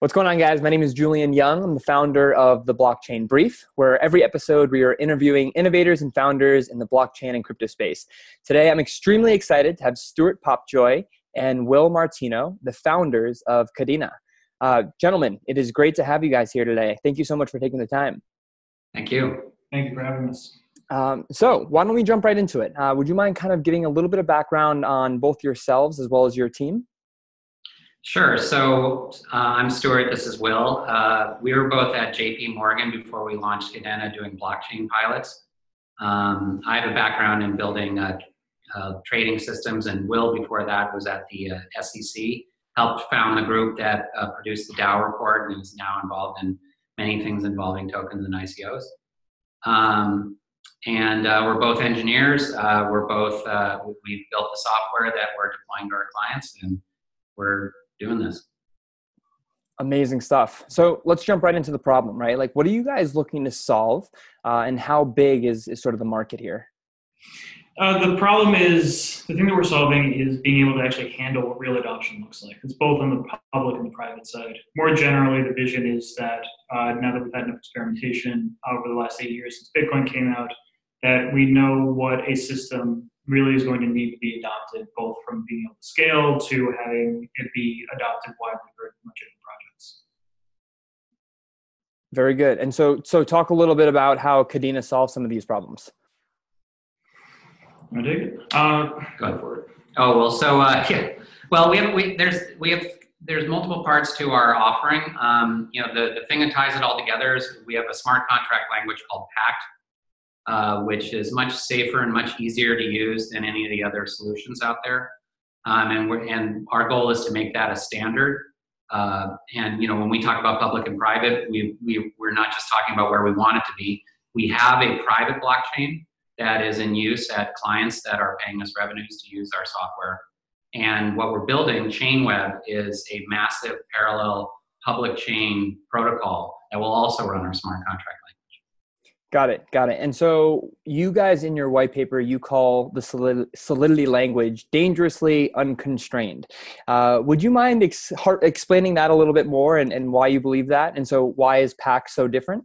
What's going on, guys? My name is Julian Young. I'm the founder of The Blockchain Brief, where every episode we are interviewing innovators and founders in the blockchain and crypto space. Today, I'm extremely excited to have Stuart Popjoy and Will Martino, the founders of Kadena. Gentlemen, it is great to have you guys here today. Thank you so much for taking the time. Thank you. Thank you for having us. So why don't we jump right into it? Would you mind kind of giving a little bit of background on both yourselves as well as your team? Sure. So I'm Stuart. This is Will. We were both at J.P. Morgan before we launched Kadena doing blockchain pilots. I have a background in building trading systems, and Will, before that, was at the SEC, helped found the group that produced the DAO report and is now involved in many things involving tokens and ICOs. We're both engineers. We've built the software that we're deploying to our clients, and we're doing this. Amazing stuff. So let's jump right into the problem, right? Like, what are you guys looking to solve, and how big is sort of the market here? The problem is, the thing that we're solving is being able to actually handle what real adoption looks like. It's both on the public and the private side. More generally, the vision is that now that we've had enough experimentation over the last 8 years since Bitcoin came out, that we know what a system really is going to need to be adopted, both from being able to scale to having it be adopted widely for legitimate projects. Very good. And so talk a little bit about how Kadena solves some of these problems. I dig it. Go for it. Oh, well, so yeah. Well, there's multiple parts to our offering. The thing that ties it all together is we have a smart contract language called Pact, which is much safer and much easier to use than any of the other solutions out there. And our goal is to make that a standard. When we talk about public and private, we're not just talking about where we want it to be. We have a private blockchain that is in use at clients that are paying us revenues to use our software. And what we're building, ChainWeb, is a massive parallel public chain protocol that will also run our smart contract language. Got it. And so you guys, in your white paper, you call the Solidity language dangerously unconstrained. Would you mind explaining that a little bit more and why you believe that? And so why is Pact so different?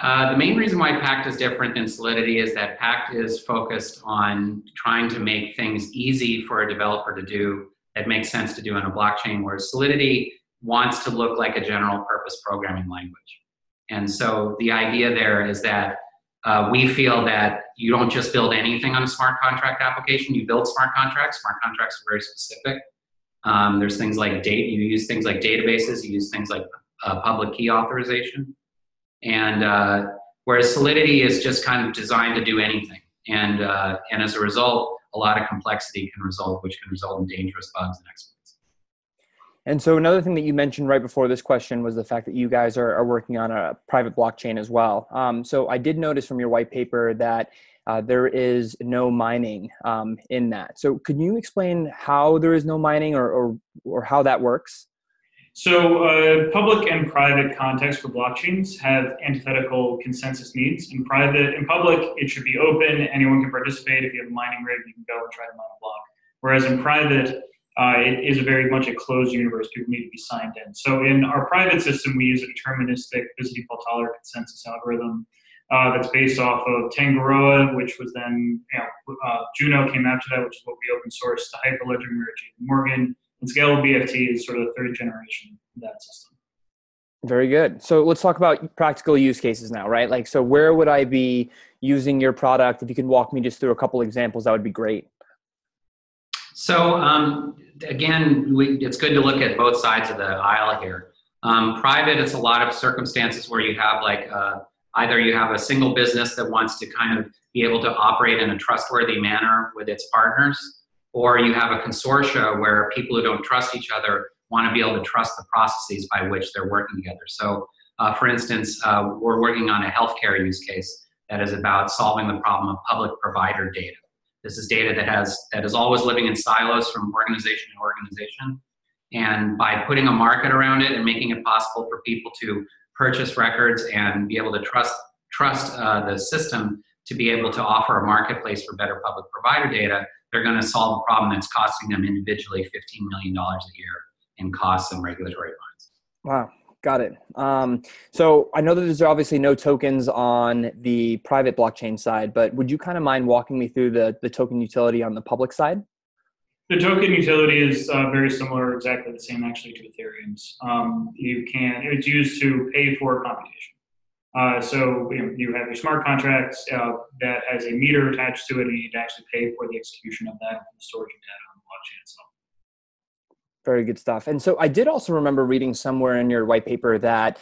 The main reason why Pact is different than Solidity is that Pact is focused on trying to make things easy for a developer to do that makes sense to do on a blockchain, whereas Solidity wants to look like a general purpose programming language. And so the idea there is that we feel that you don't just build anything on a smart contract application. You build smart contracts. Smart contracts are very specific. There's things like you use things like databases. You use things like public key authorization. And whereas Solidity is just kind of designed to do anything. And as a result, a lot of complexity can result, which can result in dangerous bugs and exploits. And so another thing that you mentioned right before this question was the fact that you guys are working on a private blockchain as well. So I did notice from your white paper that there is no mining in that. So could you explain how there is no mining or how that works? So public and private contexts for blockchains have antithetical consensus needs. In public, it should be open. Anyone can participate. If you have a mining rig, you can go and try to mine a block. Whereas in private, it is very much a closed universe. People need to be signed in. So in our private system, we use a deterministic busy default tolerant consensus algorithm that's based off of Tangaroa, which was then, Juno came after that, which is what we open sourced to Hyperledger, we were at J.P. Morgan, and scalable BFT is sort of the third generation of that system. Very good. So let's talk about practical use cases now, right? Like, so where would I be using your product? If you can walk me just through a couple examples, that would be great. So again, it's good to look at both sides of the aisle here. Private, it's a lot of circumstances where you have either you have a single business that wants to kind of be able to operate in a trustworthy manner with its partners, or you have a consortia where people who don't trust each other want to be able to trust the processes by which they're working together. So for instance, we're working on a healthcare use case that is about solving the problem of public provider data. This is data that is always living in silos from organization to organization. And by putting a market around it and making it possible for people to purchase records and be able to trust the system to be able to offer a marketplace for better public provider data, they're going to solve a problem that's costing them individually $15 million a year in costs and regulatory fines. Wow. Got it. So I know that there's obviously no tokens on the private blockchain side, but would you kind of mind walking me through the token utility on the public side? The token utility is very similar, exactly the same actually to Ethereum's. It's used to pay for computation. So you have your smart contracts that has a meter attached to it, and you need to actually pay for the execution of that and the storage of data on the blockchain itself. Very good stuff. And so I did also remember reading somewhere in your white paper that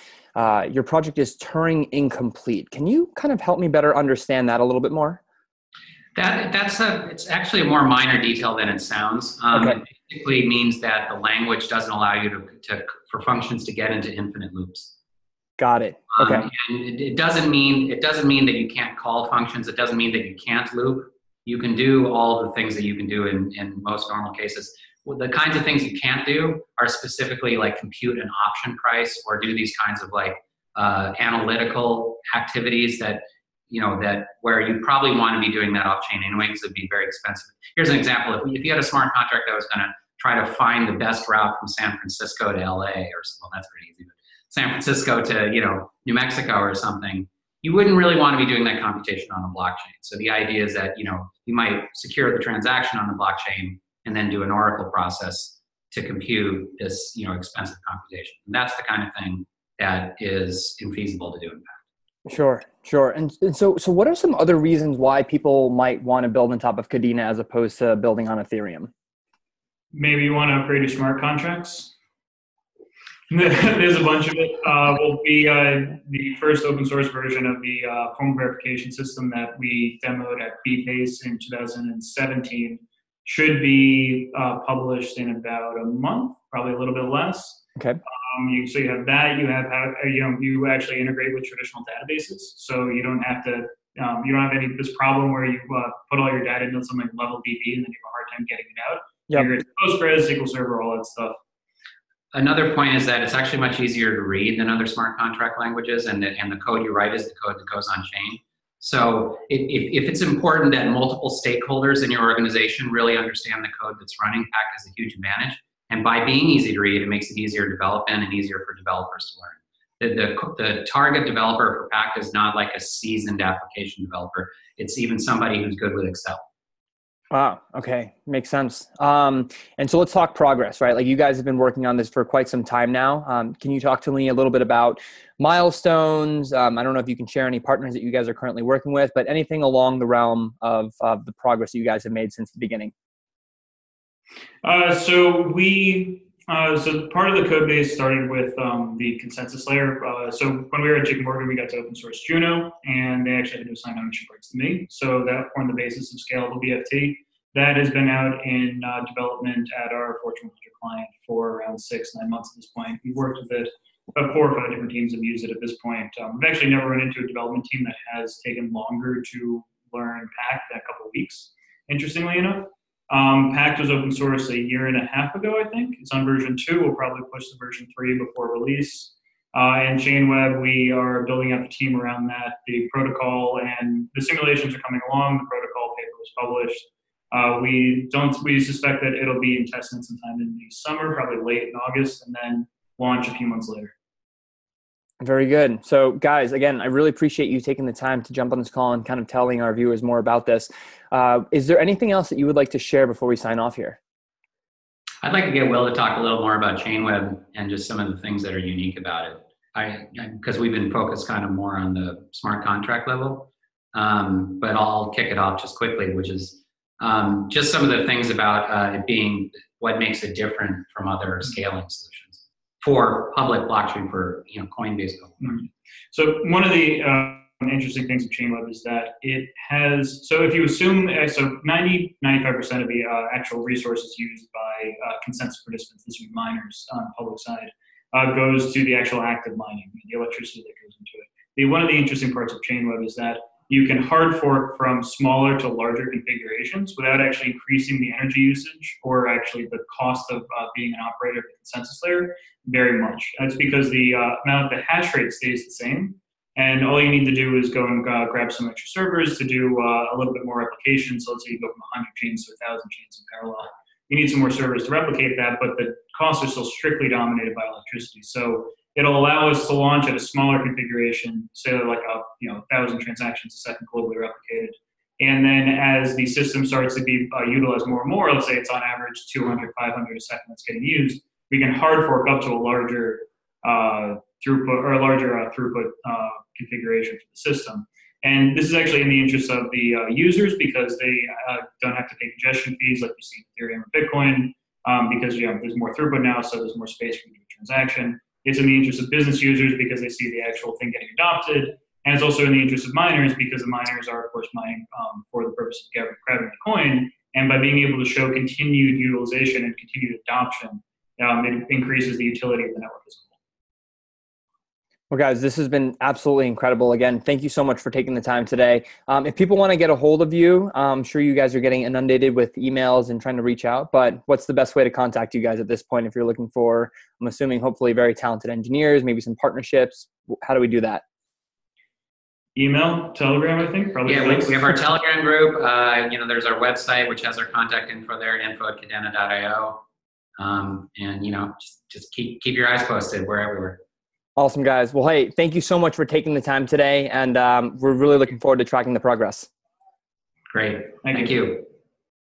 your project is Turing incomplete. Can you kind of help me better understand that a little bit more? It's actually a more minor detail than it sounds. Okay. It basically means that the language doesn't allow you for functions to get into infinite loops. Got it. Okay. And it doesn't mean that you can't call functions. It doesn't mean that you can't loop. You can do all the things that you can do in most normal cases. The kinds of things you can't do are specifically like compute an option price or do these kinds of like analytical activities that, you know, that where you probably want to be doing that off chain anyway because it'd be very expensive. Here's an example. If you had a smart contract that was going to try to find the best route from San Francisco to LA or something, well, that's pretty easy, but San Francisco to, you know, New Mexico or something, you wouldn't really want to be doing that computation on a blockchain. So the idea is that, you know, you might secure the transaction on the blockchain and then do an oracle process to compute this, you know, expensive computation. And that's the kind of thing that is infeasible to do in Pact. Sure, sure. And so what are some other reasons why people might want to build on top of Kadena as opposed to building on Ethereum? Maybe you want to upgrade your smart contracts. There's a bunch of it. Will be the first open source version of the form verification system that we demoed at BPACE in 2017. Should be published in about a month, probably a little bit less. Okay. So you have that. You actually integrate with traditional databases, so you don't have to. You don't have this problem where you put all your data into something like Level DB and then you have a hard time getting it out. Yep. You're Postgres, SQL Server, all that stuff. Another point is that it's actually much easier to read than other smart contract languages, and the code you write is the code that goes on chain. So if it's important that multiple stakeholders in your organization really understand the code that's running, Pact is a huge advantage. And by being easy to read, it makes it easier to develop and easier for developers to learn. The target developer for Pact is not like a seasoned application developer. It's even somebody who's good with Excel. Wow. Okay. Makes sense. And so let's talk progress, right? Like you guys have been working on this for quite some time now. Can you talk to me a little bit about milestones? I don't know if you can share any partners that you guys are currently working with, but anything along the realm of the progress that you guys have made since the beginning. So part of the code base started with the consensus layer. So when we were at J.P. Morgan, we got to open source Juno, and they actually had to assign ownership rights to me. So that formed the basis of scalable BFT. That has been out in development at our Fortune 100 client for around 6-9 months at this point. We've worked with it. About 4 or 5 different teams have used it at this point. We've actually never run into a development team that has taken longer to learn Pact than a couple of weeks, interestingly enough. Pact was open source a 1.5 years ago, I think. It's on version 2. We'll probably push to version 3 before release. And ChainWeb, we are building up a team around that. The protocol and the simulations are coming along. The protocol paper was published. We suspect that it'll be in testnet sometime in the summer, probably late in August, and then launch a few months later. Very good. So guys, again, I really appreciate you taking the time to jump on this call and kind of telling our viewers more about this. Is there anything else that you would like to share before we sign off here? I'd like to get Will to talk a little more about ChainWeb and just some of the things that are unique about it. Because we've been focused kind of more on the smart contract level, but I'll kick it off just quickly, which is just some of the things about it being what makes it different from other scaling solutions for public blockchain, for, you know, Coinbase. So one of the interesting things of ChainWeb is that it has, so if you assume, so 90-95% of the actual resources used by consensus participants, this would be miners on the public side, goes to the actual act of mining, the electricity that goes into it. One of the interesting parts of ChainWeb is that you can hard fork from smaller to larger configurations without actually increasing the energy usage or actually the cost of being an operator of the consensus layer very much. That's because the amount of the hash rate stays the same, and all you need to do is go and grab some extra servers to do a little bit more replication. So let's say you go from 100 chains to 1,000 chains in parallel. You need some more servers to replicate that, but the costs are still strictly dominated by electricity. So it'll allow us to launch at a smaller configuration, say like a 1,000 transactions a second globally replicated. And then as the system starts to be utilized more and more, let's say it's on average 200, 500 a second that's getting used, we can hard fork up to a larger throughput or a larger throughput configuration for the system. And this is actually in the interest of the users because they don't have to pay congestion fees like you see in Ethereum or Bitcoin because there's more throughput now, so there's more space for the transaction. It's in the interest of business users because they see the actual thing getting adopted. And it's also in the interest of miners because the miners are, of course, mining for the purpose of grabbing the coin. And by being able to show continued utilization and continued adoption, it increases the utility of the network as well. Well, guys, this has been absolutely incredible. Again, thank you so much for taking the time today. If people want to get a hold of you, I'm sure you guys are getting inundated with emails and trying to reach out, but what's the best way to contact you guys at this point if you're looking for, I'm assuming, hopefully very talented engineers, maybe some partnerships? How do we do that? Email, Telegram, I think. Probably. Yeah, we have our Telegram group. There's our website, which has our contact info there, info@kadena.io. And, just keep your eyes posted. We're everywhere. Awesome, guys. Well, hey, thank you so much for taking the time today, and we're really looking forward to tracking the progress. Great. Thank you.